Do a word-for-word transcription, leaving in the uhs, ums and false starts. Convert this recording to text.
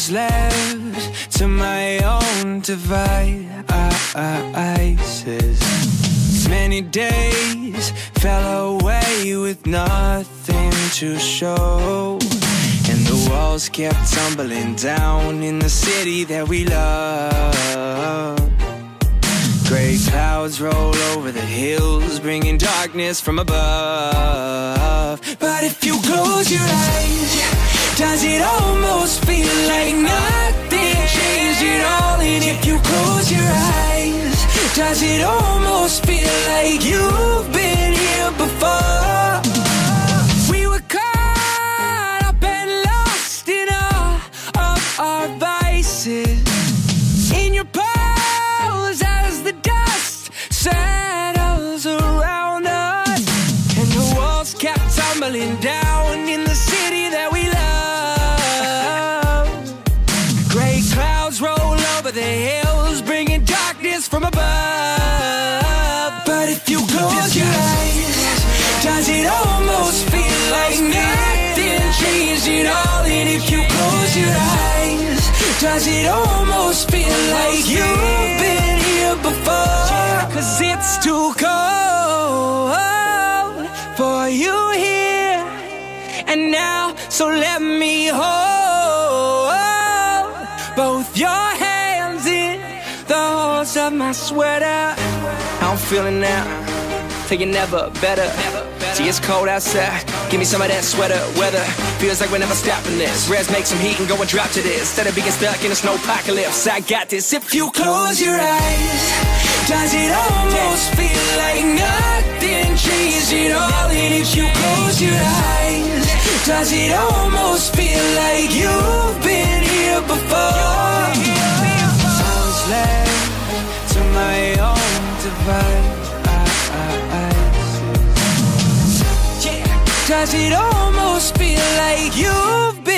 was left to my own devices. Many days fell away with nothing to show, and the walls kept tumbling down in the city that we love. Gray clouds roll over the hills, bringing darkness from above. But if you close your eyes, does it almost feel like nothing changed at all? And if you close your eyes, does it almost feel like you've been here before? We were caught up and lost in all of our vices. In your past, shadows around us, and the walls kept tumbling down in the city that we love. Gray clouds roll over the hills, bringing darkness from above. But if you close your eyes, does it almost feel like nothing changed at all? And if you close your eyes, does it almost feel like you've been here before? Cause it's too cold for you here and now, so let me hold both your hands in the holes of my sweater. I'm feeling now, taking never better. See, it's cold outside, give me some of that sweater weather. Feels like we're never stopping this. Res make some heat and go and drop to this. Instead of being stuck in a snowpocalypse, I got this. If you close your eyes, does it almost feel like nothing changed at all? And if you close your eyes, does it almost feel like you've been here before? I was left to my own devices. Does it almost feel like you've been